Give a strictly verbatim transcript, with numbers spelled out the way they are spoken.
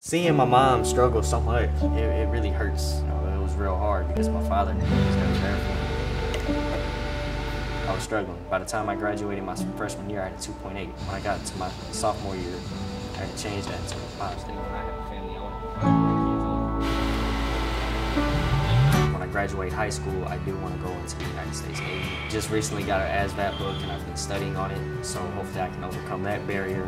Seeing my mom struggle so much, it, it really hurts. You know, it was real hard because my father was never there for me. I was struggling. By the time I graduated my freshman year, I had a two point eight. When I got to my sophomore year, I had to change that to a five star. I have a family on it. When I graduate high school, I do want to go into the United States Navy. Just recently got an A S V A B book, and I've been studying on it, so hopefully I can overcome that barrier.